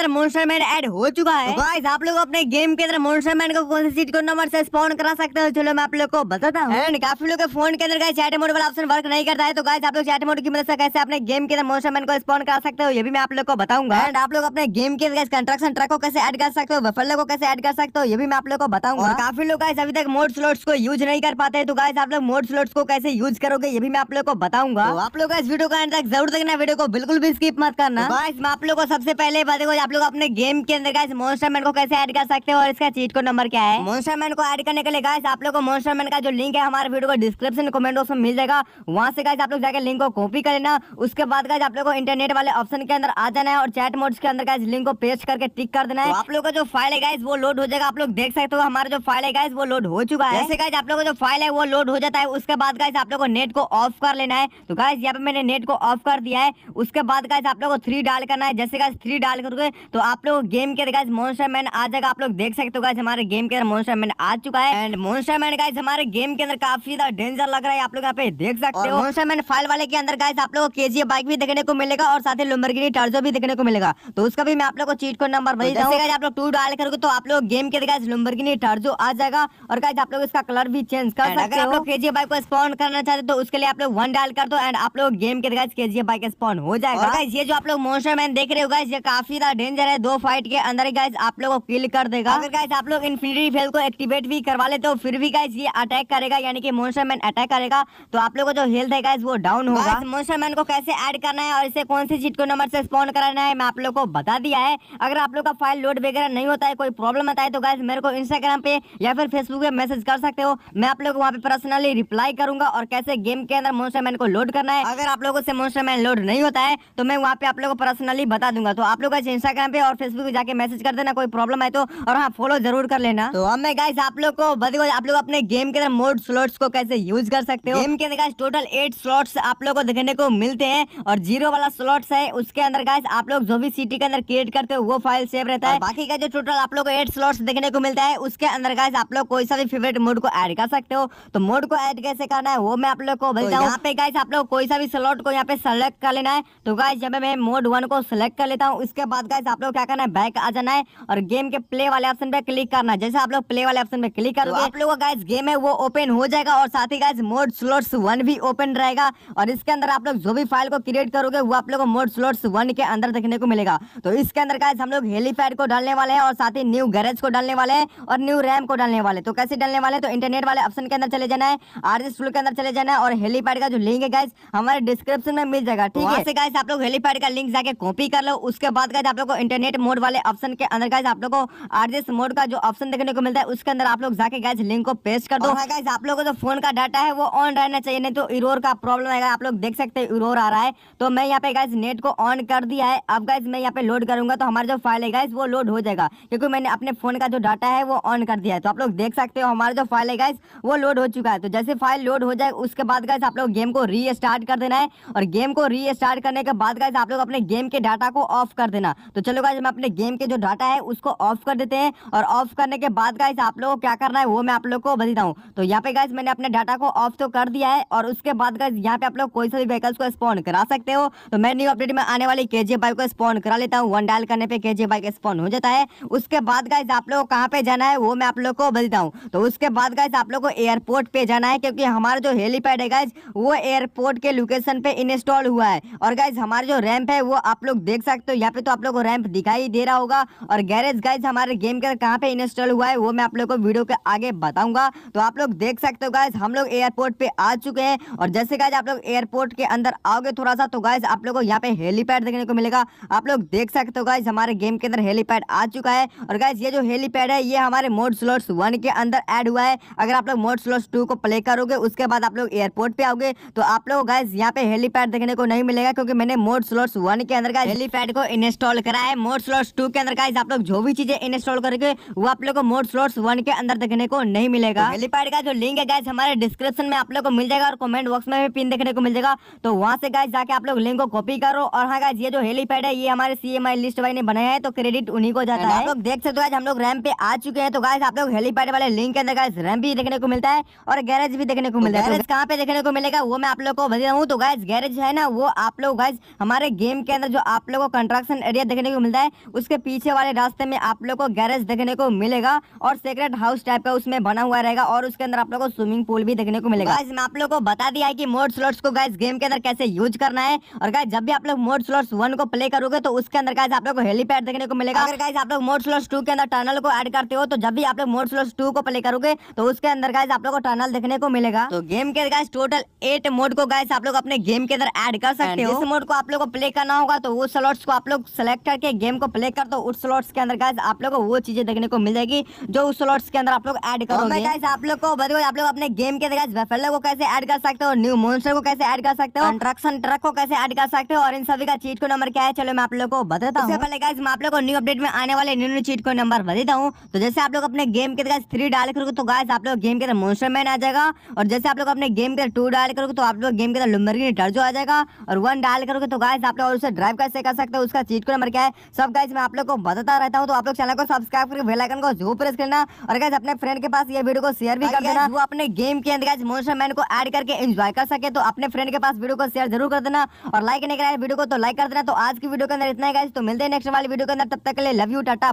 अंदर monster man add हो चुका है। गाइस आप लोग अपने गेम के अंदर मॉन्स्टर मैन को कौन से सीट को नंबर से स्पॉन करा सकते हो, चलो मैं आप लोग को बताता हूँ। एंड काफी लोग के फोन के अंदर गाइस चैट मोड वाला ऑप्शन वर्क नहीं करता है, तो गाइस आप लोग चैट मोड की मदद से कैसे अपने गेम के अंदर मॉन्स्टर मैन को स्पॉन करा सकते हो, ये भी मैं आप लोग को बताऊंगा। एंड आप लोग अपने गेम के अंदर कंस्ट्रक्शन ट्रक को कैसे ऐड कर सकते हो, वेफल को कैसे ऐड कर सकते हो, ये भी मैं आप लोग को बताऊंगा। काफी लोग गाइस अभी तक मोड स्लॉट्स को यूज नहीं कर पाते, तो गाइस आप लोग मोड स्लॉट्स को कैसे यूज करोगे ये भी मैं आप लोग को बताऊंगा। आप लोग इस वीडियो का एंड तक जरूर देखना, वीडियो को बिल्कुल भी स्किप मत करना। गाइस मैं आप लोग को सबसे पहले बताऊंगा आप लोग अपने गेम के अंदर गाइस मॉन्स्टर मैन को कैसे ऐड कर सकते हो और इसका चीट कोड नंबर क्या है। मॉन्स्टर मैन को ऐड करने के लिए गाइस आप लोग को मॉन्स्टर मैन का जो लिंक है हमारे वीडियो को डिस्क्रिप्शन कमेंट बॉक्स में मिल जाएगा, वहां से गाइस आप लोग जाकर लिंक को कॉपी कर लेना। उसके बाद गाइस आप लोग को इंटरनेट वाले ऑप्शन के अंदर आ जाना है और चैट मोड्स के अंदर गाइस लिंक को पेस्ट करके टिक कर देना है। आप लोग का जो फाइल है गाइस वो लोड हो जाएगा, आप लोग देख सकते हो हमारा जो फाइल है गाइस वो लोड हो चुका है। जैसे गाइस आप लोग का जो फाइल है वो लोड हो जाता है उसके बाद गाइस आप लोग को नेट को ऑफ कर लेना है। तो गाइस यहाँ पे मैंने नेट को ऑफ कर दिया है। उसके बाद गाइस आप लोग को 3 डाल करना है। जैसे गाइस 3 डाल करोगे तो आप लोग गेम के अंदर गाइस मॉन्स्टर मैन आ जाएगा। आप लोग देख सकते हो गाइस हमारे गेम के अंदर मॉन्स्टर मैन आ चुका है। एंड मॉन्स्टर मैन गाइस हमारे गेम के अंदर काफी ज्यादा डेंजर लग रहा है, आप लोग यहाँ पे देख सकते हो। मॉन्स्टर मैन फाइल वाले के अंदर गाइस आप लोग को केजीएफ बाइक भी देखने को मिलेगा और साथ ही लंबरगिनी टार्जो भी देखने को मिलेगा, तो उसका भी मैं आप लोग को चीट कोड नंबर भेज दूंगा। आप लोग 2 डाल करोगे तो आप लोग गेम के अंदर गाइस लंबरगिनी टार्जो आ जाएगा और गाइस आप लोग इसका कलर भी चेंज कर सकते हो। आप लोग केजीएफ बाइक को स्पॉन करना चाहते तो उसके लिए आप लोग 1 डाल कर दो एंड आप लोग गेम के अंदर गाइस केजीएफ बाइक स्पॉन हो जाएगा। और गाइस ये जो आप लोग मॉन्स्टर मैन देख रहे हो गाइस ये काफी ज्यादा डेंजर है, 2 फाइट के अंदर ही गाइस आप लोग को किल कर देगा। अगर गाइस आप लोग इन्फिनिटी फेल को एक्टिवेट भी करवा लेते हो फिर भी गाइस ये अटैक करेगा, यानी कि मॉन्स्टर मैन अटैक करेगा तो आप लोग का जो हेल्थ है गाइस वो डाउन होगा। मॉन्स्टर मैन को कैसे ऐड करना है और इसे कौन से चीट कोड नंबर से स्पॉन कराना है मैं आप लोग को बता दिया है। अगर आप लोग का फाइल लोड वगैरह नहीं होता है, कोई प्रॉब्लम आता है, तो गाइस मेरे को इंस्टाग्राम पे या फिर फेसबुक पे मैसेज कर सकते हो, मैं आप लोग को वहाँ पे पर्सनली रिप्लाई करूंगा और कैसे गेम के अंदर मॉन्स्टर मैन को लोड करना है। अगर आप लोगों से मॉन्स्टर मैन लोड नहीं होता है तो मैं वहाँ पे आप लोगों को पर्सनली बता दूंगा, तो आप लोग इंस्टाग्राम पे और फेसबुक पे जाके मैसेज कर देना कोई प्रॉब्लम है तो, और हाँ फॉलो जरूर कर लेना। तो अब मैं गाइस आप लोग को बताऊँ आप लोग अपने गेम के अंदर मोड स्लॉट्स को कैसे यूज कर सकते हो। गेम के अंदर गाइस टोटल 8 स्लॉट्स आप लोग को देखने को मिलते हैं और 0 वाला स्लॉट्स है, उसके अंदर गाइस आप लोग जो भी सिटी के अंदर क्रिएट करते हो वो फाइल सेव रहता है। बाकी का जो टोटल आप लोग को 8 स्लॉट्स देखने को मिलता है उसके अंदर गाइस आप लोग कोई सा भी फेवरेट मोड को ऐड कर सकते हो। तो मोड को ऐड कैसे करना है वो मैं आप लोग को बताता हूँ। यहाँ पे गाइस आप लोग कोई सा भी स्लॉट को यहाँ पे सेलेक्ट कर लेना है। तो गाइस जब मैं मोड 1 को सेलेक्ट कर लेता हूँ उसके बाद गाइस आप लोग क्या करना है बैक आ जाना है और गेम के प्ले वाले ऑप्शन पे क्लिक करना है। जैसे आप लोग प्ले वाले ऑप्शन पे क्लिक करोगे तो आप लोगों का गाइस गेम है वो ओपन हो जाएगा और साथ ही गाइस मोड स्लॉट्स 1 भी ओपन रहेगा और इसके अंदर आप लोग जो भी फाइल को क्रिएट करोगे वो आप लोग को मोड स्लॉट्स 1 के अंदर देखने को मिलेगा। तो इसके अंदर गाइस हम लोग हेलीपैड को डालने वाले हैं और साथ ही न्यू गैरेज को डालने वाले हैं और न्यू रैम को डालने वाले। तो कैसे डालने वाले, तो इंटरनेट वाले ऑप्शन के अंदर चले जाना है, आरजे स्कूल के अंदर चले जाना है और हेलीपैड का जो लिंक है गाइस हमारे डिस्क्रिप्शन में मिल जाएगा। ठीक है गाइस आप लोग हेलीपैड का लिंक जाके कॉपी कर लो। उसके बाद गाइस आप लोग को इंटरनेट मोड वाले ऑप्शन के अंदर गाइस आप लोग को आरजेस मोड का जो ऑप्शन देखने को मिलता है उसके अंदर आप लोग जाके गाइस लिंक को पेस्ट कर दो। गाइस आप लोगों को जो फोन का डाटा है वो ऑन रहना चाहिए, नहीं तो एरर का प्रॉब्लम आएगा। आप लोग देख सकते हैं एरर आ रहा है, तो मैं यहाँ पे गाइस नेट को ऑन कर दिया है। अब गाइस मैं यहाँ पे लोड करूंगा तो हमारा जो फाइल है गाइस वो लोड हो जाएगा क्योंकि मैंने अपने फोन का जो डाटा है वो ऑन कर दिया है। तो आप लोग देख सकते हो हमारा जो फाइल है गाइस वो लोड हो चुका है। तो जैसे फाइल लोड हो जाए उसके बाद गाइस आप लोग गेम को रीस्टार्ट कर देना है और गेम को रीस्टार्ट करने के बाद गाइस आप लोग अपने गेम के डाटा को ऑफ कर देना। तो चलो गाइस मैं अपने गेम के जो डाटा है उसको ऑफ कर देते हैं और ऑफ करने के बाद गाइस आप लोगों को क्या करना है वो मैं आप लोग को बताता हूँ। तो यहाँ पे गाइस मैंने अपने डाटा को ऑफ तो कर दिया है और उसके बाद गाइस यहाँ पे आप लोग कोई सा भी व्हीकल्स को स्पॉन करा सकते हो। तो मैं न्यू अपडेट में आने वाली केजीएफ बाइक को स्पॉन करा लेता हूँ। 1 डायल करने पे केजीएफ बाइक स्पॉन हो जाता है। उसके बाद गाइस आप लोग कहाँ पे जाना है वो मैं आप लोग को बताता हूँ। तो उसके बाद गाइस आप लोग को एयरपोर्ट पे जाना है क्योंकि हमारा जो हेलीपैड है गाइस वो एयरपोर्ट के लोकेशन पे इंस्टॉल हुआ है और गाइस हमारा जो रैंप है वो आप लोग देख सकते हो। यहाँ पे तो आप लोग को रैंप दिखाई दे रहा होगा और गैरेज गाइस हमारे गेम के अंदर कहाँ पे इंस्टॉल हुआ है वो मैं आप लोग को वीडियो के आगे बताऊंगा। तो आप लोग देख सकते हो गाइस हम लोग एयरपोर्ट पे आ चुके हैं और जैसे गाइस आप लोग एयरपोर्ट के अंदर आओगे थोड़ा सा तो गाइस आप लोग को यहाँ पे हेलीपैड देखने को मिलेगा। आप लोग देख सकते हो गाइस हमारे गेम के अंदर हेलीपैड आ चुका है और गाइस ये जो हेलीपैड है ये हमारे मोड स्लॉट्स 1 के अंदर ऐड हुआ है। अगर आप लोग मोड स्लॉट्स 2 को प्ले करोगे उसके बाद आप लोग एयरपोर्ट पे आओगे तो आप लोग गाइस यहाँ पे हेलीपैड देखने को नहीं मिलेगा क्योंकि मैंने मोड स्लॉट्स 1 के अंदर गाइस हेलीपैड को इंस्टॉल करा है। मोड स्लॉट्स 2 के अंदर गाइस आप लोग जो भी चीजें इंस्टॉल करेंगे वो आप लोग को मोड स्लॉट्स 1 के अंदर देखने को नहीं मिलेगा। हेलीपैड का जो लिंक है गाइस हमारे डिस्क्रिप्शन में आप लोग को मिल जाएगा और कमेंट बॉक्स में भी पिन देखने को मिल जाएगा। तो वहां से गाइस जाके आप लोग लिंक को कॉपी करो। और हाँ गाइस ये जो हेलीपैड है ये हमारे CMI लिस्ट भाई ने बनाया है तो क्रेडिट उन्हीं को जाता है। आप लोग देख सकते हो हम लोग रैंप पे आ चुके हैं। तो गाइस आप लोग हेलीपैड वाले लिंक के अंदर गाइस रैंप भी देखने को मिलता है और गैरेज भी देखने को मिलता है। गैरेज कहाँ पे देखने को मिलेगा वो मैं आप लोग को बता रहा हूँ। तो गाइस गैरेज है ना वो आप लोग गाइस हमारे गेम के अंदर जो आप लोग को कंस्ट्रक्शन एरिया देखने देखने को मिलता है। उसके पीछे वाले रास्ते में आप लोग को गैरेज देखने को मिलेगा और सेक्रेट हाउस टाइप का उसमें बना हुआ रहेगा और उसके अंदर आप लोग को स्विमिंग पूल भी देखने को मिलेगा। गाइस मैं आप लोग को बता दिया है कि मोड स्लॉट्स को गाइस गेम के अंदर कैसे यूज करना है। और गाइस जब भी आप लोग मोड स्लॉट्स 1 को प्ले करोगे तो उसके अंदर गाइस आप लोग को हेलीपैड देखने को मिलेगा। अगर गाइस आप लोग मोड स्लॉट्स 2 के अंदर टनल को ऐड करते हो तो जब भी आप लोग मोड स्लॉट्स 2 को प्ले करोगे तो उसके अंदर गाइस आप लोग को टनल देखने को मिलेगा। तो गेम के गाइस टोटल 8 मोड को गाइस आप लोग अपने गेम के अंदर ऐड कर सकते हो। इस मोड को आप लोग को प्ले करना होगा तो वो स्लॉट्स को आप लोग सेलेक्ट करके गेम को प्ले कर दो। उस स्लॉट्स के अंदर गाइस आप लोग को वो चीजें देखने को मिल जाएगी जो उस स्लॉट्स के अंदर आप लोग ऐड करोगे। गाइस आप लोग को बताओ आप लोग अपने गेम के अंदर गाइस बफेलो को कैसे ऐड कर सकते हो, न्यू मॉन्स्टर को कैसे ऐड कर सकते हो, कंस्ट्रक्शन ट्रक को कैसे ऐड कर सकते हो और इन सभी का चीट को नंबर क्या है चलो मैं आप लोग को बताता हूं। सबसे पहले गाइस मैं आप लोग को न्यू अपडेट में आने वाले न्यू चीट को नंबर बताता हूं। तो जैसे आप लोग अपने गेम के अंदर गाइस 3 डाल करोगे तो गाइस आप लोग गेम के अंदर मॉन्स्टर मैन आ जाएगा। और जैसे आप लोग अपने गेम के अंदर 2 डाल करोगे तो आप लोग गेम के अंदर लुम्बरगिनी डर्जो आ जाएगा। और 1 डाल करोगे तो गाइस आप लोग उसे ड्राइव कैसे कर सकते हो, उसका चीट को नंबर क्या है, सब गाइस मैं आप लोग को बताता रहता हूं। तो आप लोग चैनल को सब्सक्राइब करके बेल आइकन को जरूर प्रेस करना और गाइस अपने फ्रेंड के पास ये वीडियो को शेयर भी कर देना, वो अपने गेम के अंदर गाइस मॉन्स्टर मैन को ऐड करके एंजॉय कर सके। तो अपने फ्रेंड के पास वीडियो को शेयर जरूर कर देना और लाइक नहीं कराया वीडियो को तो लाइक कर देना। तो आज की वीडियो के अंदर इतना ही गाइस, तो मिलते हैं नेक्स्ट वाली वीडियो के अंदर, तब तक के लिए लव यू, टाटा।